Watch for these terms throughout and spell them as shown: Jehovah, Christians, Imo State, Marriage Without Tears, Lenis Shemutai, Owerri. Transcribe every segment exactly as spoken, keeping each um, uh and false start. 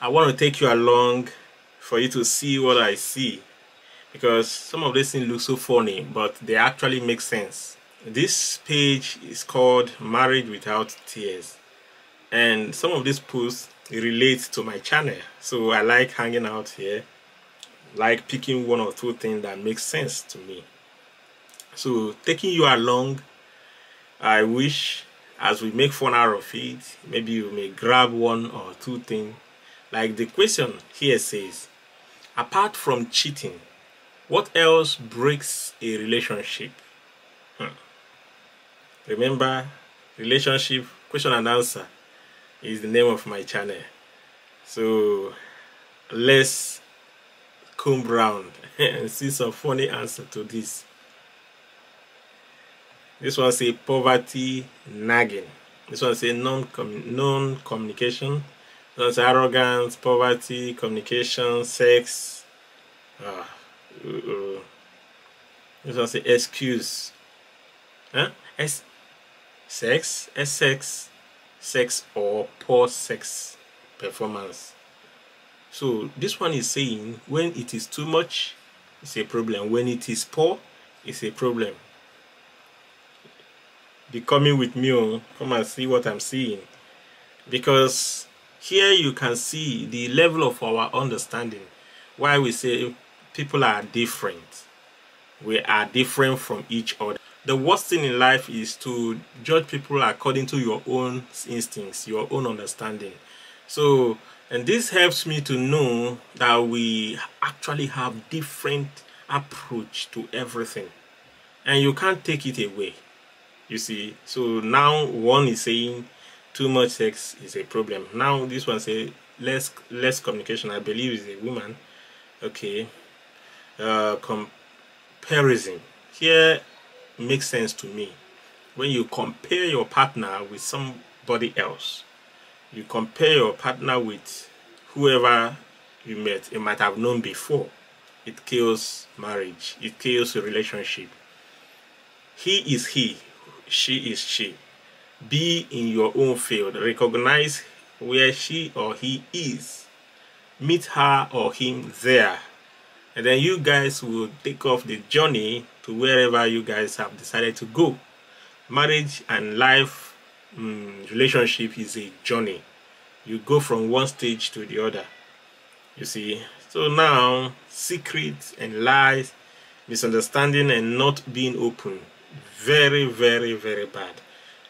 I want to take you along for you to see what I see, because some of these things look so funny, but they actually make sense. This page is called Marriage Without Tears, and some of these posts relate to my channel, so I like hanging out here, like picking one or two things that makes sense to me. So taking you along, I wish as we make fun out of it, maybe you may grab one or two things. Like the question here says, apart from cheating, what else breaks a relationship? Hmm. Remember, relationship question and answer is the name of my channel. So let's comb round and see some funny answer to this. This one says poverty nagging. This one says non-communication. That's arrogance, poverty, communication, sex. Ah, uh, uh, this one's an excuse. Huh? S sex, S sex, sex or poor sex performance. So this one is saying when it is too much, it's a problem. When it is poor, it's a problem. Be coming with me, come and see what I'm seeing, because here you can see the level of our understanding. Why we say people are different. We are different from each other. The worst thing in life is to judge people according to your own instincts, your own understanding. So, and this helps me to know that we actually have different approach to everything. And you can't take it away. You see, so now one is saying, too much sex is a problem. Now this one says less less communication. I believe is a woman. Okay, uh, comparison here makes sense to me. When you compare your partner with somebody else, you compare your partner with whoever you met, you might have known before. It kills marriage. It kills a relationship. He is he. She is she. Be in your own field. Recognize where she or he is. Meet her or him there. And then you guys will take off the journey to wherever you guys have decided to go. Marriage and life um, relationship is a journey. You go from one stage to the other. You see? So now, secrets and lies, misunderstanding and not being open. Very, very, very bad.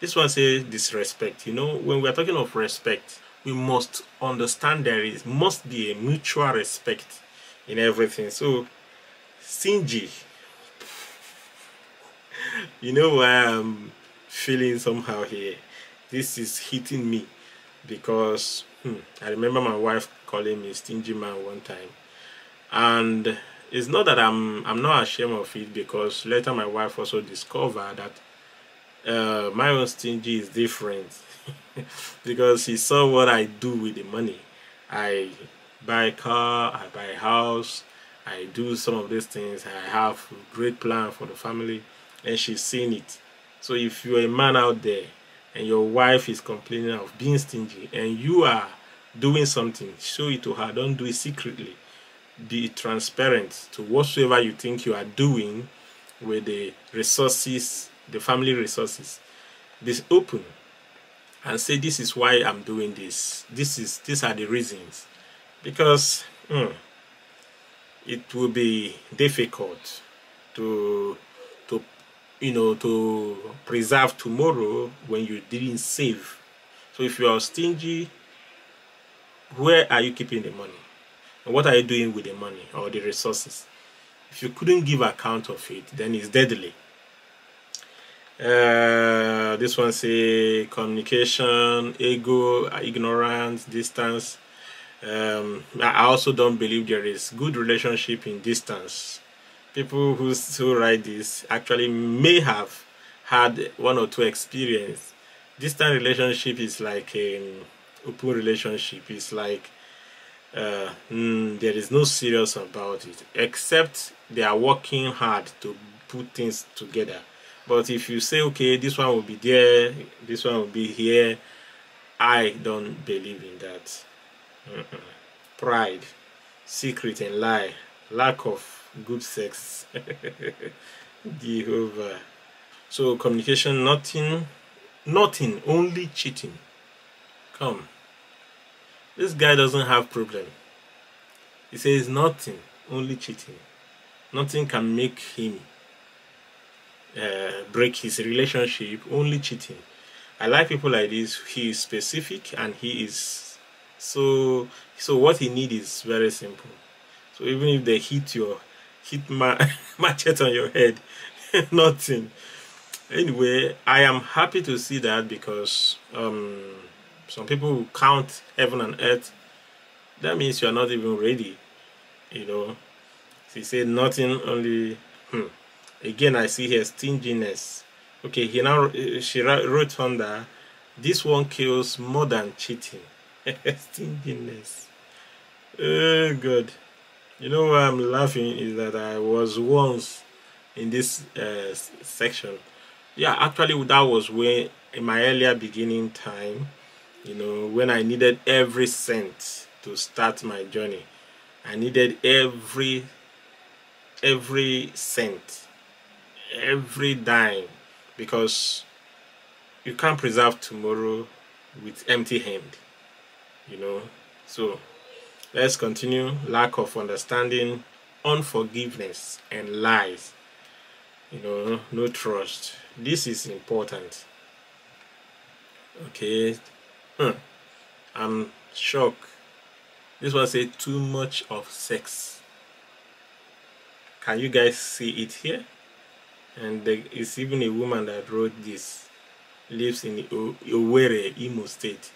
This one says disrespect. You know, when we are talking of respect, we must understand there is must be a mutual respect in everything. So, stingy. You know why I'm feeling somehow here. This is hitting me because hmm, I remember my wife calling me stingy man one time, and it's not that I'm I'm not ashamed of it, because later my wife also discovered that. Uh, my own stingy is different because she saw what I do with the money. I buy a car, I buy a house, I do some of these things. I have a great plan for the family, and she's seen it. So if you're a man out there and your wife is complaining of being stingy and you are doing something, show it to her. Don't do it secretly. Be transparent to whatsoever you think you are doing with the resources, the family resources. Be open and say, this is why I'm doing this. This is these are the reasons. Because mm, it will be difficult to to you know to preserve tomorrow when you didn't save. So if you are stingy, where are you keeping the money? And what are you doing with the money or the resources? If you couldn't give account of it, then it's deadly. Uh, this one say communication, ego, ignorance, distance. um, I also don't believe there is good relationship in distance. People who, who write this actually may have had one or two experience. Distant relationship is like an open relationship. It's like uh, mm, there is no serious about it, except they are working hard to put things together. But if you say, okay, this one will be there, this one will be here, I don't believe in that. Mm-mm. Pride, secret and lie, lack of good sex. Jehovah. So communication, nothing, nothing, only cheating. Come. This guy doesn't have problem. He says nothing, only cheating. Nothing can make him uh, break his relationship, only cheating. I like people like this. He is specific and he is so so what he needs is very simple. So even if they hit your hit my machete on your head, nothing. Anyway, I am happy to see that, because um some people who count heaven and earth, that means you are not even ready, you know. He said nothing, only hmm. Again, I see here stinginess. Okay, he now she wrote on that this one kills more than cheating. Stinginess. Oh God, you know why I'm laughing is that I was once in this uh, section. Yeah, actually that was when in my earlier beginning time. You know, when I needed every cent to start my journey, I needed every every cent, every dime, because you can't preserve tomorrow with empty hand, you know. So let's continue. Lack of understanding, unforgiveness and lies, you know, no trust. This is important. Okay. Hmm. I'm shocked. This one says too much of sex. Can you guys see it here? And there is even a woman that wrote this. Lives in Owerri, Imo State.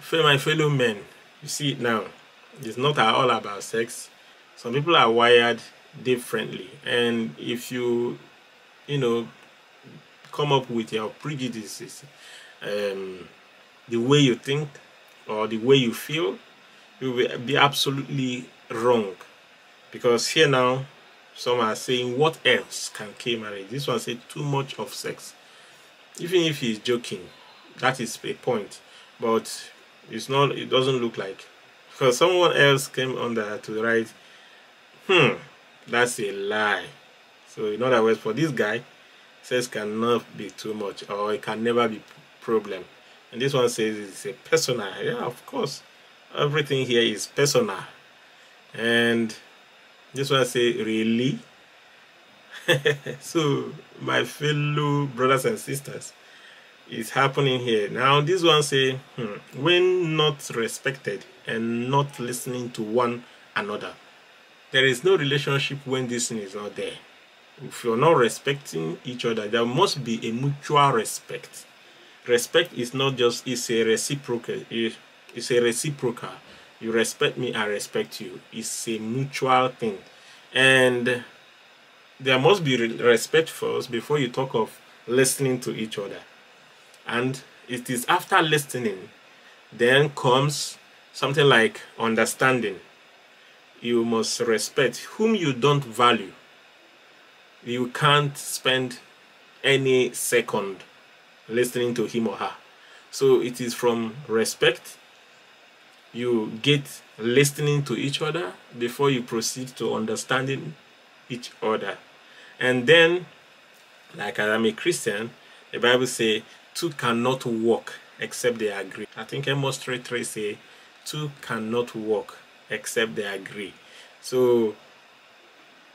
For my fellow men, you see it now. It's not all about sex. Some people are wired differently, and if you, you know, come up with your prejudices, um, the way you think or the way you feel, you will be absolutely wrong. Because here now, some are saying, what else can kill marriage? This one said too much of sex. Even if he's joking, that is a point, but it's not, it doesn't look like, because someone else came on that to write, hmm, that's a lie. So in other words, for this guy, sex cannot be too much, or it can never be problem. And this one says it's a personal. Yeah, of course, everything here is personal. And this one says really. So my fellow brothers and sisters, it's happening here now. This one says hmm, when not respected and not listening to one another, there is no relationship when this thing is not there. If you're not respecting each other, there must be a mutual respect. Respect is not just, it's a reciprocal. It's a reciprocal. You respect me, I respect you. It's a mutual thing. And there must be respect first before you talk of listening to each other. And it is after listening, then comes something like understanding. You must respect whom you don't value. You can't spend any second listening to him or her. So it is from respect you get listening to each other before you proceed to understanding each other. And then, like I am a Christian, the Bible says two cannot walk except they agree. I think Amos three three say two cannot walk except they agree. So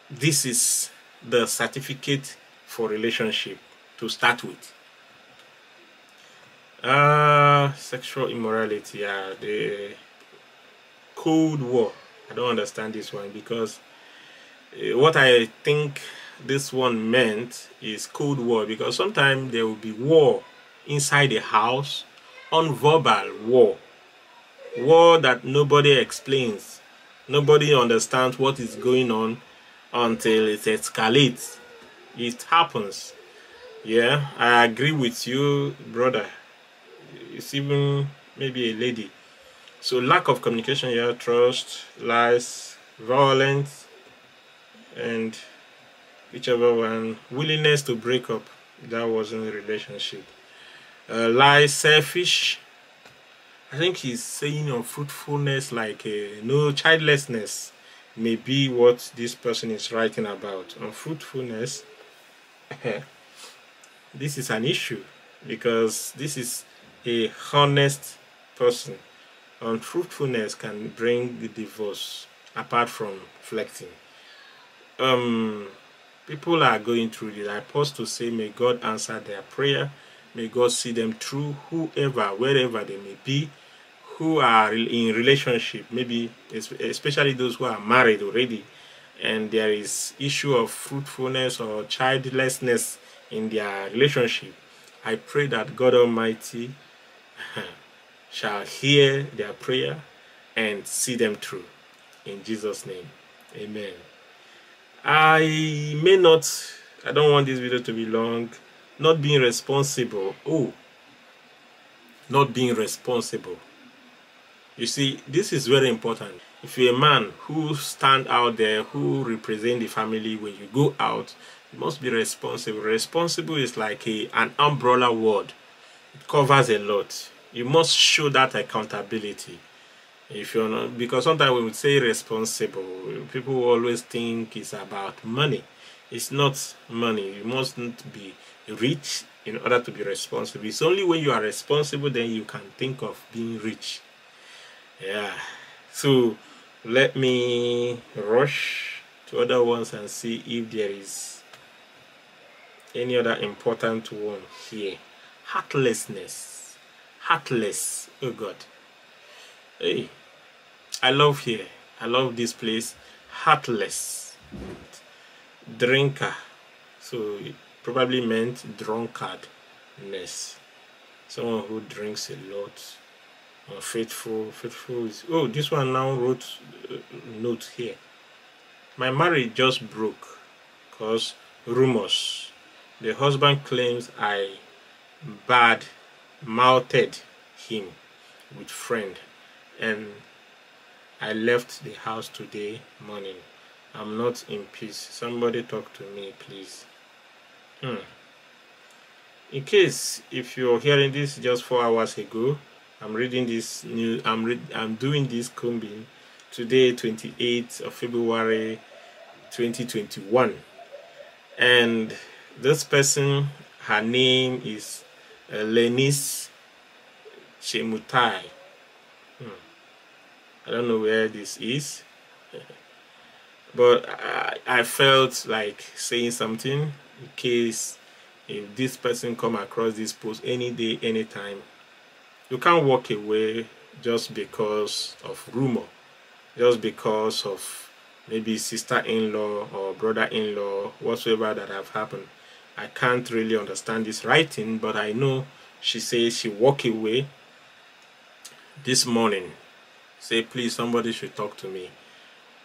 this is the certificate for relationship to start with. Uh, sexual immorality, yeah, the Cold War. I don't understand this one, because what I think this one meant is Cold War, because sometimes there will be war inside the house, non-verbal war, war that nobody explains, nobody understands what is going on until it escalates. It happens. Yeah, I agree with you, brother. It's even maybe a lady. So lack of communication here, yeah, trust, lies, violence, and whichever one. Willingness to break up, that wasn't a relationship. Uh, lies, selfish, I think he's saying unfruitfulness, like uh, no childlessness may be what this person is writing about. Unfruitfulness, this is an issue because this is a honest person. Unfruitfulness can bring the divorce apart from flirting. Um, people are going through this. I pause to say, may God answer their prayer. May God see them through, whoever, wherever they may be, who are in relationship, maybe especially those who are married already, and there is issue of fruitfulness or childlessness in their relationship. I pray that God Almighty shall hear their prayer and see them through. In Jesus' name, amen. I may not, I don't want this video to be long. Not being responsible. Oh, not being responsible. You see, this is very important. If you're a man who stand out there, who represent the family when you go out, you must be responsible. Responsible is like a, an umbrella word. It covers a lot. You must show that accountability. If you're not, because sometimes we would say responsible, people always think it's about money. It's not money. You mustn't be rich in order to be responsible. It's only when you are responsible then you can think of being rich. Yeah. So let me rush to other ones and see if there is any other important one here. Heartlessness. Heartless. Oh God. Hey, I love here. I love this place. Heartless. Drinker, so it probably meant drunkardness, someone who drinks a lot. Unfaithful, faithful is, oh, this one now wrote uh, note here. My marriage just broke because rumors. The husband claims I bad mouthed him with friend, and I left the house today morning. I'm not in peace. Somebody talk to me, please. Hmm. In case if you're hearing this just four hours ago, I'm reading this new. I'm read, I'm doing this combing today, twenty-eighth of February, twenty twenty-one, and this person, her name is uh, Lenis Shemutai. Hmm. I don't know where this is. But I, I felt like saying something in case if this person come across this post any day, anytime. You can't walk away just because of rumor, just because of maybe sister-in-law or brother-in-law, whatsoever that have happened. I can't really understand this writing, but I know she says she walked away this morning. Say, please, somebody should talk to me.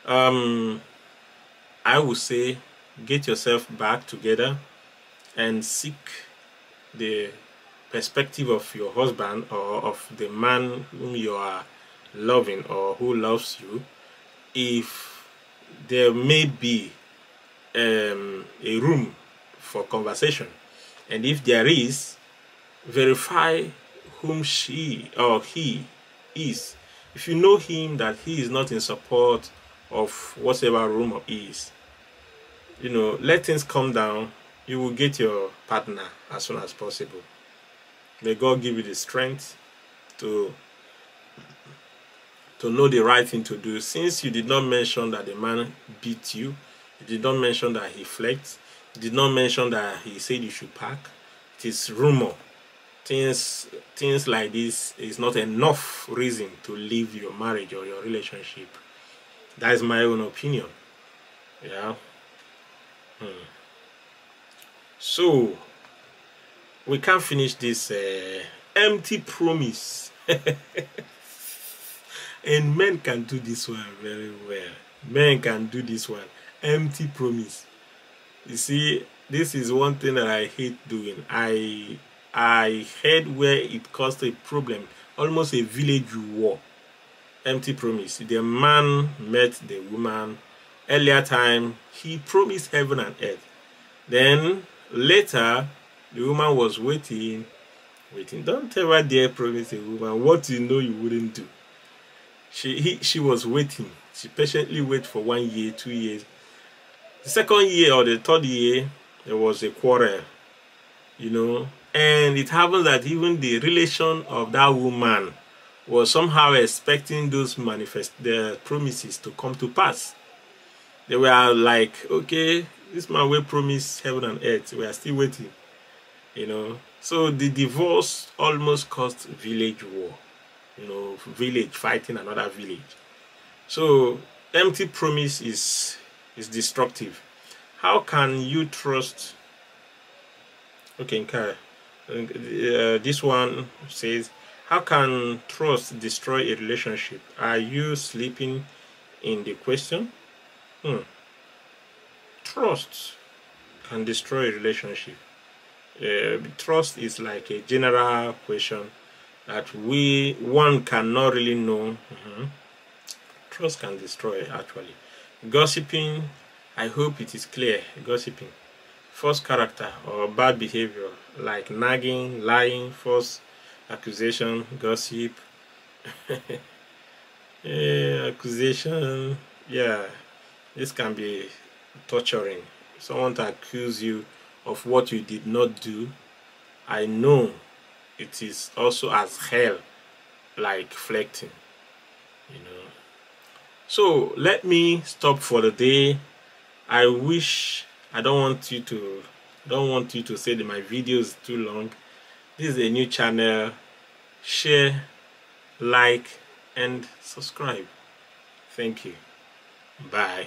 Um... I would say get yourself back together and seek the perspective of your husband or of the man whom you are loving or who loves you. If there may be um, a room for conversation, and if there is, verify whom she or he is. If you know him that he is not in support of whatever rumor is, you know, let things calm down. You will get your partner as soon as possible. May God give you the strength to to know the right thing to do. Since you did not mention that the man beat you, you did not mention that he flexed, you did not mention that he said you should pack. It is rumor. Things things like this is not enough reason to leave your marriage or your relationship. That is my own opinion. Yeah. Hmm. So we can't finish this uh, empty promise. And men can do this one very well. Men can do this one. Empty promise. You see, this is one thing that I hate doing. I I heard where it caused a problem. Almost a village war. Empty promise. The man met the woman. Earlier time, he promised heaven and earth. Then later, the woman was waiting. waiting. Don't ever dare promise a woman what you know you wouldn't do. She, he, she was waiting. She patiently waited for one year, two years. The second year or the third year, there was a quarrel, you know. And it happens that even the relation of that woman was somehow expecting those manifest the promises to come to pass. They were like, okay, this man will promise heaven and earth. We are still waiting, you know. So the divorce almost caused village war, you know, village fighting another village. So empty promise is is destructive. How can you trust? Okay, okay. Uh, this one says, how can trust destroy a relationship? Are you sleeping in the question? Hmm. Trust can destroy a relationship. Uh, trust is like a general question that we one cannot really know. Mm-hmm. Trust can destroy, actually. Gossiping, I hope it is clear. Gossiping, false character or bad behavior like nagging, lying, false accusation, gossip, yeah, accusation. Yeah, this can be torturing. Someone to accuse you of what you did not do. I know it is also as hell, like flirting, you know. So let me stop for the day. I wish I don't want you to don't want you to say that my video is too long. This is a new channel. Share, like, and subscribe. Thank you. Bye.